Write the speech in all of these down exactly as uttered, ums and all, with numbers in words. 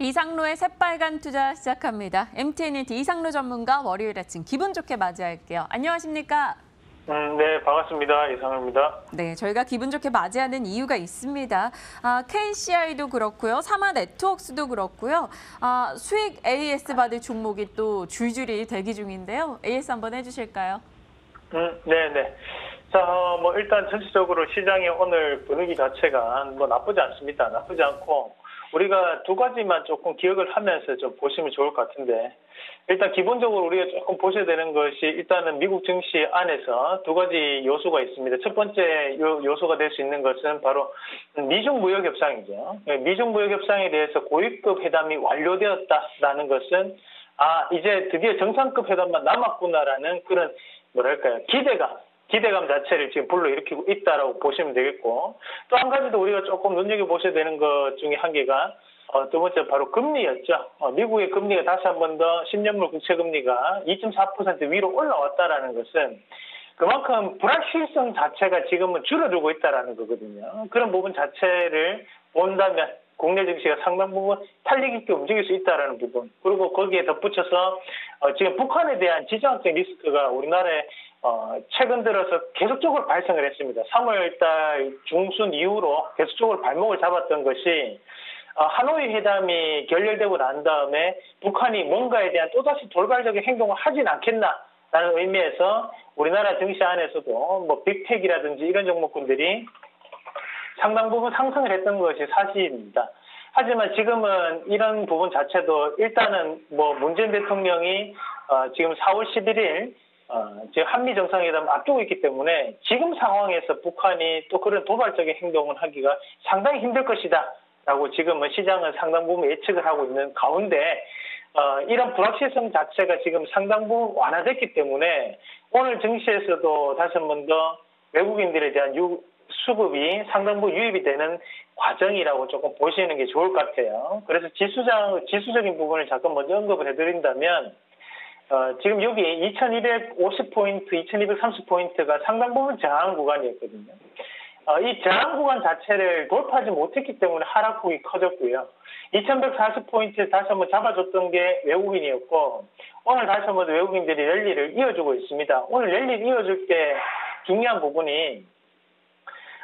이상로의 새빨간 투자 시작합니다. 엠티엔 일티 이상로 전문가 월요일 아침 기분 좋게 맞이할게요. 안녕하십니까? 음, 네, 반갑습니다. 이상로입니다. 네, 저희가 기분 좋게 맞이하는 이유가 있습니다. 아, 케이씨아이도 그렇고요, 삼화네트웍스도 그렇고요. 아, 수익 에이에스 받을 종목이 또 줄줄이 대기 중인데요. 에이에스 한번 해주실까요? 음, 네, 네. 자, 뭐 일단 전체적으로 시장의 오늘 분위기 자체가 뭐 나쁘지 않습니다. 나쁘지 않고. 우리가 두 가지만 조금 기억을 하면서 좀 보시면 좋을 것 같은데, 일단 기본적으로 우리가 조금 보셔야 되는 것이, 일단은 미국 증시 안에서 두 가지 요소가 있습니다. 첫 번째 요소가 될 수 있는 것은 바로 미중 무역 협상이죠. 미중 무역 협상에 대해서 고위급 회담이 완료되었다라는 것은, 아, 이제 드디어 정상급 회담만 남았구나라는 그런, 뭐랄까요, 기대감. 기대감 자체를 지금 불러일으키고 있다라고 보시면 되겠고, 또 한 가지 더 우리가 조금 눈여겨보셔야 되는 것 중에 한 개가, 어, 두 번째 바로 금리였죠. 어, 미국의 금리가 다시 한 번 더 십 년물 국채금리가 이 점 사 퍼센트 위로 올라왔다라는 것은 그만큼 불확실성 자체가 지금은 줄어들고 있다라는 거거든요. 그런 부분 자체를 본다면 국내 증시가 상당 부분 탄력 있게 움직일 수 있다라는 부분, 그리고 거기에 덧붙여서 어, 지금 북한에 대한 지정학적 리스크가 우리나라에 어, 최근 들어서 계속적으로 발생을 했습니다. 삼월 달 중순 이후로 계속적으로 발목을 잡았던 것이, 어, 하노이 회담이 결렬되고 난 다음에 북한이 뭔가에 대한 또다시 돌발적인 행동을 하진 않겠나라는 의미에서 우리나라 증시 안에서도 뭐 빅텍이라든지 이런 종목군들이 상당 부분 상승을 했던 것이 사실입니다. 하지만 지금은 이런 부분 자체도 일단은 뭐 문재인 대통령이 어, 지금 사월 십일일 어, 지금 한미 정상회담 앞두고 있기 때문에 지금 상황에서 북한이 또 그런 도발적인 행동을 하기가 상당히 힘들 것이다라고 지금은 시장은 상당 부분 예측을 하고 있는 가운데, 어, 이런 불확실성 자체가 지금 상당 부분 완화됐기 때문에 오늘 증시에서도 다시 한 번 더 외국인들에 대한 유, 수급이 상당 부분 유입이 되는 과정이라고 조금 보시는 게 좋을 것 같아요. 그래서 지수장, 지수적인 부분을 잠깐 먼저 언급을 해드린다면, 어, 지금 여기 이천이백오십 포인트, 이천이백삼십 포인트가 상당 부분 저항 구간이었거든요. 어, 이 저항 구간 자체를 돌파하지 못했기 때문에 하락폭이 커졌고요. 이천백사십 포인트 다시 한번 잡아줬던 게 외국인이었고, 오늘 다시 한번 외국인들이 랠리를 이어주고 있습니다. 오늘 랠리를 이어줄 때 중요한 부분이,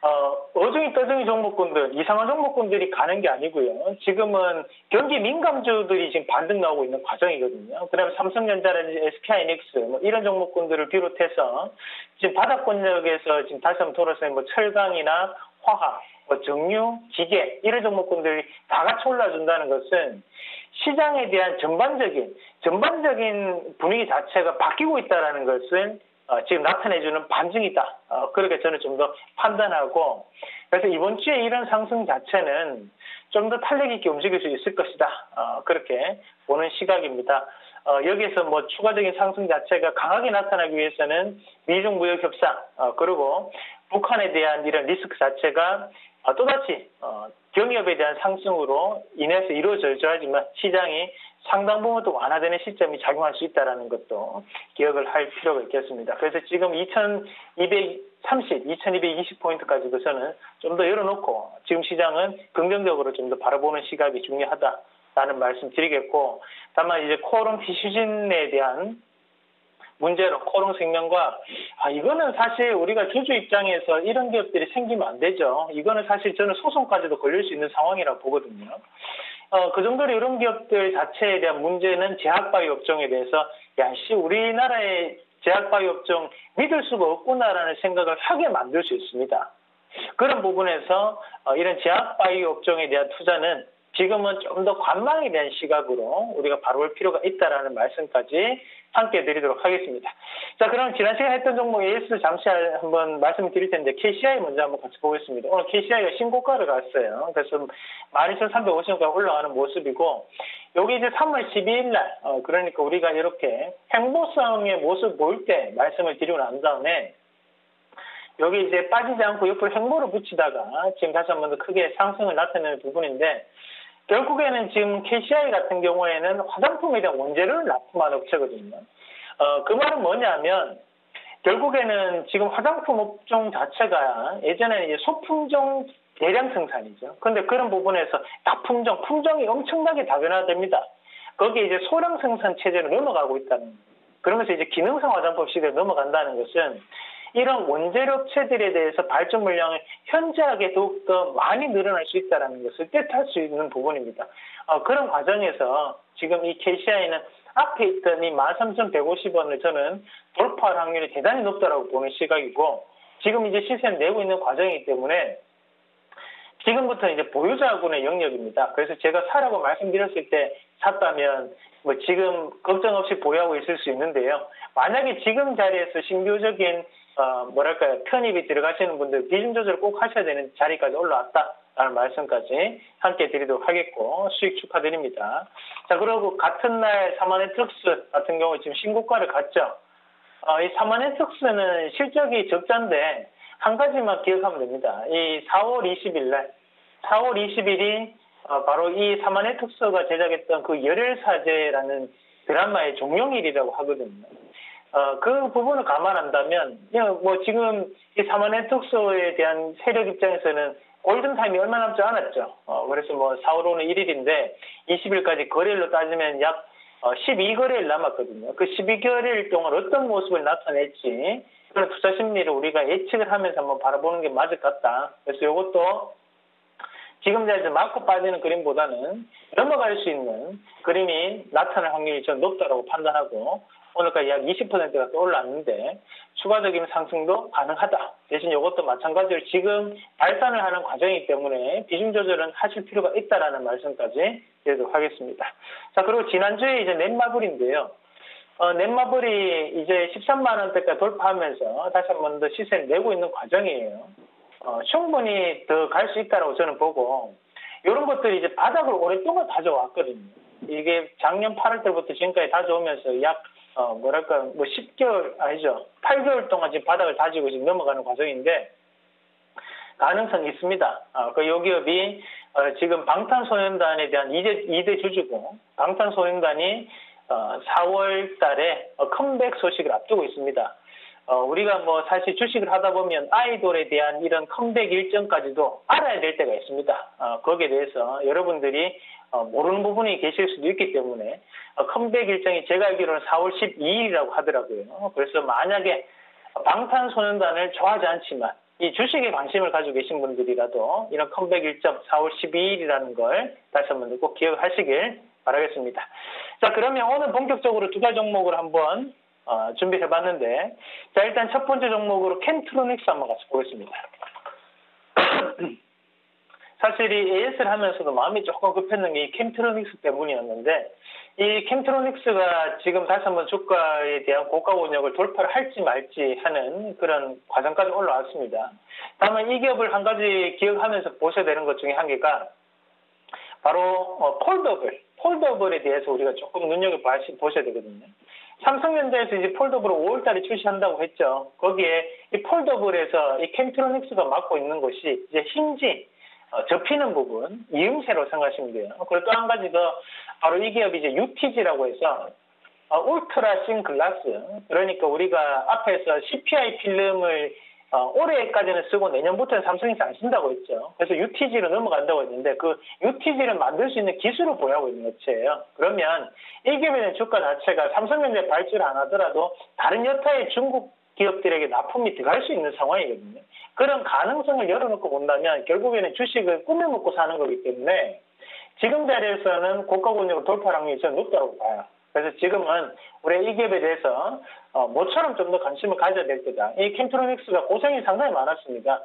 어, 어중이 떠중이 종목군들, 이상한 종목군들이 가는 게 아니고요. 지금은 경기 민감주들이 지금 반등 나오고 있는 과정이거든요. 그다음에 삼성전자라든지 에스케이아이닉스 뭐 이런 종목군들을 비롯해서 지금 바닥권역에서 지금 다시 한번 돌아서는 뭐 철강이나 화학, 뭐 정유, 기계 이런 종목군들이 다 같이 올라준다는 것은 시장에 대한 전반적인 전반적인 분위기 자체가 바뀌고 있다라는 것은, 어, 지금 나타내주는 반증이다. 어, 그렇게 저는 좀 더 판단하고, 그래서 이번 주에 이런 상승 자체는 좀 더 탄력 있게 움직일 수 있을 것이다. 어, 그렇게 보는 시각입니다. 어, 여기에서 뭐 추가적인 상승 자체가 강하게 나타나기 위해서는 미중 무역 협상, 어, 그리고 북한에 대한 이런 리스크 자체가 어, 또다시 어, 경협에 대한 상승으로 인해서 이루어져야지만 시장이 상당 부분 또 완화되는 시점이 작용할 수 있다는 것도 기억을 할 필요가 있겠습니다. 그래서 지금 이천이백삼십, 이천이백이십 포인트까지도 저는 좀 더 열어놓고 지금 시장은 긍정적으로 좀 더 바라보는 시각이 중요하다라는 말씀 드리겠고, 다만 이제 코오롱 시즌에 대한 문제로 코오롱 생명과, 아, 이거는 사실 우리가 주주 입장에서 이런 기업들이 생기면 안 되죠. 이거는 사실 저는 소송까지도 걸릴 수 있는 상황이라고 보거든요. 어, 그 정도로 이런 기업들 자체에 대한 문제는 제약바이오 업종에 대해서, 야, 씨, 우리나라의 제약바이오 업종 믿을 수가 없구나라는 생각을 하게 만들 수 있습니다. 그런 부분에서 어, 이런 제약바이오 업종에 대한 투자는 지금은 좀 더 관망에 대한 시각으로 우리가 바라볼 필요가 있다라는 말씀까지 함께 드리도록 하겠습니다. 자, 그럼 지난 시간에 했던 종목 에이에스 잠시 한번 말씀을 드릴 텐데, 케이씨아이 먼저 한번 같이 보겠습니다. 오늘 케이씨아이가 신고가를 갔어요. 그래서 만 이천삼백오십 원까지 올라가는 모습이고, 여기 이제 삼월 십이일 날, 어, 그러니까 우리가 이렇게 횡보성의 모습 보일 때 말씀을 드리고 난 다음에, 여기 이제 빠지지 않고 옆으로 횡보를 붙이다가 지금 다시 한번 더 크게 상승을 나타내는 부분인데, 결국에는 지금 케이씨아이 같은 경우에는 화장품에 대한 원재료를 납품하는 업체거든요. 어, 그 말은 뭐냐면, 결국에는 지금 화장품 업종 자체가 예전에는 소품종 대량 생산이죠. 그런데 그런 부분에서 다 품종, 품종이 엄청나게 다변화됩니다. 거기에 이제 소량 생산 체제로 넘어가고 있다는 거예요. 그러면서 이제 기능성 화장품 시대로 넘어간다는 것은 이런 원재료 업체들에 대해서 발전 물량이 현저하게 더욱더 많이 늘어날 수 있다는 것을 뜻할 수 있는 부분입니다. 어, 그런 과정에서 지금 이 케이씨아이는 앞에 있던 이 만 삼천백오십 원을 저는 돌파할 확률이 대단히 높다라고 보는 시각이고, 지금 이제 시세를 내고 있는 과정이기 때문에 지금부터 이제 보유자군의 영역입니다. 그래서 제가 사라고 말씀드렸을 때 샀다면 뭐 지금 걱정 없이 보유하고 있을 수 있는데요. 만약에 지금 자리에서 신규적인 어 뭐랄까요 편입이 들어가시는 분들 비중 조절을 꼭 하셔야 되는 자리까지 올라왔다라는 말씀까지 함께 드리도록 하겠고, 수익 축하드립니다. 자, 그리고 같은 날 삼화네트웍스 같은 경우 지금 신고가를 갔죠. 어, 이 삼화네트웍스는 실적이 적자인데 한 가지만 기억하면 됩니다. 이 사월 이십일 날, 사월 이십일이 어, 바로 이 삼화네트웍스가 제작했던 그 열혈사제라는 드라마의 종영일이라고 하거든요. 어, 그 부분을 감안한다면, 뭐 지금 이 삼화네트웍스에 대한 세력 입장에서는 골든타임이 얼마 남지 않았죠. 어, 그래서 뭐 사월 오는 일일인데 이십일까지 거래일로 따지면 약 어, 십이 거래일 남았거든요. 그 십이 거래일 동안 어떤 모습을 나타낼지 그런 투자 심리를 우리가 예측을 하면서 한번 바라보는 게 맞을 것 같다. 그래서 이것도 지금 자리에서 맞고 빠지는 그림보다는 넘어갈 수 있는 그림이 나타날 확률이 좀 높다고 판단하고, 오늘까지 약 이십 퍼센트가 또 올랐는데 추가적인 상승도 가능하다. 대신 이것도 마찬가지로 지금 발산을 하는 과정이기 때문에 비중 조절은 하실 필요가 있다라는 말씀까지 드리도록 하겠습니다. 자, 그리고 지난주에 이제 넷마블인데요. 어, 넷마블이 이제 십삼만 원대까지 돌파하면서 다시 한 번 더 시세를 내고 있는 과정이에요. 어, 충분히 더 갈 수 있다라고 저는 보고, 이런 것들이 이제 바닥을 오랫동안 다져왔거든요. 이게 작년 팔월 때부터 지금까지 다져오면서 약 어, 뭐랄까, 뭐 십 개월, 아니죠. 팔 개월 동안 지금 바닥을 다지고 지금 넘어가는 과정인데, 가능성이 있습니다. 어, 그 요 기업이 어, 지금 방탄소년단에 대한 이 대 주주고, 방탄소년단이 어, 사월 달에 어, 컴백 소식을 앞두고 있습니다. 어, 우리가 뭐 사실 주식을 하다 보면 아이돌에 대한 이런 컴백 일정까지도 알아야 될 때가 있습니다. 어, 거기에 대해서 여러분들이 어, 모르는 부분이 계실 수도 있기 때문에 어, 컴백 일정이 제가 알기로는 사월 십이일이라고 하더라고요. 그래서 만약에 방탄소년단을 좋아하지 않지만 이 주식에 관심을 가지고 계신 분들이라도 이런 컴백 일정 사월 십이일이라는 걸 다시 한번 꼭 기억하시길 바라겠습니다. 자, 그러면 오늘 본격적으로 두 가지 종목을 한번 어, 준비해봤는데, 자, 일단 첫 번째 종목으로 켐트로닉스 한번 같이 보겠습니다. 사실 이 에이에스를 하면서도 마음이 조금 급했는 게 이 켐트로닉스 때문이었는데, 이 켐트로닉스가 지금 다시 한번 주가에 대한 고가 권역을 돌파를 할지 말지 하는 그런 과정까지 올라왔습니다. 다만 이 기업을 한 가지 기억하면서 보셔야 되는 것 중에 한 개가 바로 어, 폴더블, 폴더블에 대해서 우리가 조금 눈여겨보셔야 되거든요. 삼성전자에서 이제 폴더블을 오월 달에 출시한다고 했죠. 거기에 이 폴더블에서 이 켐트로닉스가 맡고 있는 것이 이제 힌지, 어, 접히는 부분, 이음새로 생각하시면 돼요. 그리고 또 한 가지가 바로 이 기업이 이제 유티지라고 해서 어, 울트라 씬 글라스, 그러니까 우리가 앞에서 씨피아이 필름을 어, 올해까지는 쓰고 내년부터는 삼성에서 안 쓴다고 했죠. 그래서 유티지로 넘어간다고 했는데, 그 유티지를 만들 수 있는 기술을 보유하고 있는 업체예요. 그러면 이 기업의 주가 자체가 삼성전자에 발주를 안 하더라도 다른 여타의 중국 기업들에게 납품이 들어갈 수 있는 상황이거든요. 그런 가능성을 열어놓고 본다면 결국에는 주식을 꾸며 먹고 사는 거기 때문에 지금 자리에서는 고가 권역을 돌파할 확률이 좀 높다고 봐요. 그래서 지금은 우리 이 기업에 대해서 어, 모처럼 좀 더 관심을 가져야 될 거다. 이 켐트로닉스가 고생이 상당히 많았습니다.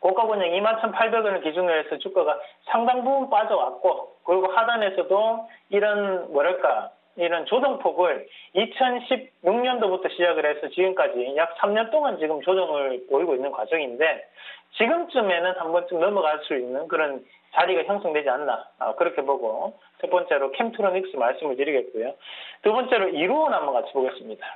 고가 권역 이만 천팔백 원을 기준으로 해서 주가가 상당 부분 빠져왔고, 그리고 하단에서도 이런 뭐랄까 이런 조정폭을 이천십육 년도부터 시작을 해서 지금까지 약 삼 년 동안 지금 조정을 보이고 있는 과정인데, 지금쯤에는 한 번쯤 넘어갈 수 있는 그런 자리가 형성되지 않나, 아, 그렇게 보고 첫 번째로 켐트로닉스 말씀을 드리겠고요. 두 번째로 이루온 한번 같이 보겠습니다.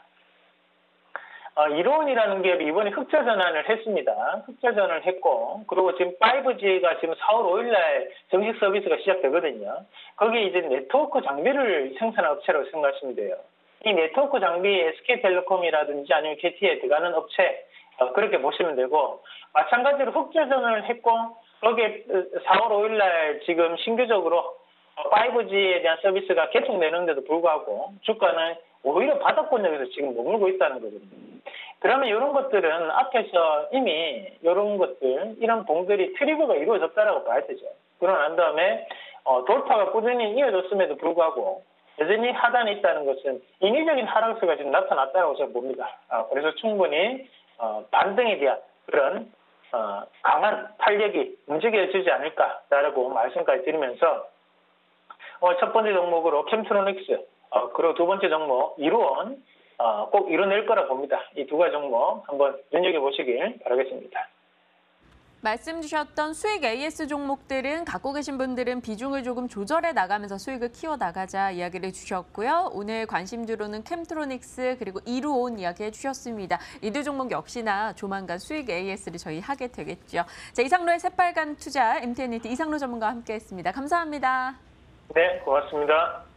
어, 이루온이라는 기업이 이번에 흑자 전환을 했습니다. 흑자 전환을 했고, 그리고 지금 파이브지가 지금 사월 오일 날 정식 서비스가 시작되거든요. 거기에 이제 네트워크 장비를 생산한 업체라고 생각하시면 돼요. 이 네트워크 장비 에스케이텔레콤이라든지 아니면 케이티에 들어가는 업체, 어, 그렇게 보시면 되고, 마찬가지로 흑자 전환을 했고, 여기에 사월 오일날 지금 신규적으로 파이브지에 대한 서비스가 개통되는데도 불구하고 주가는 오히려 바닥권역에서 지금 머물고 있다는 거거든요. 그러면 이런 것들은 앞에서 이미 이런 것들, 이런 봉들이 트리거가 이루어졌다라고 봐야 되죠. 그러난 다음에 어, 돌파가 꾸준히 이어졌음에도 불구하고 여전히 하단에 있다는 것은 인위적인 하락세가 지금 나타났다고 저는 봅니다. 어, 그래서 충분히 어, 반등에 대한 그런 어, 강한 탄력이 움직여지지 않을까라고 말씀까지 드리면서 어, 첫 번째 종목으로 켐트로닉스, 어, 그리고 두 번째 종목 이루온, 어, 꼭 이뤄낼 거라 봅니다. 이 두 가지 종목 한번 눈여겨보시길 바라겠습니다. 말씀 주셨던 수익 에이에스 종목들은 갖고 계신 분들은 비중을 조금 조절해 나가면서 수익을 키워나가자 이야기를 주셨고요. 오늘 관심주로는 켐트로닉스 그리고 이루온 이야기해 주셨습니다. 이 두 종목 역시나 조만간 수익 에이에스를 저희 하게 되겠죠. 자, 이상로의 새빨간 투자 엠티엔 에이티 이상로 전문가와 함께했습니다. 감사합니다. 네, 고맙습니다.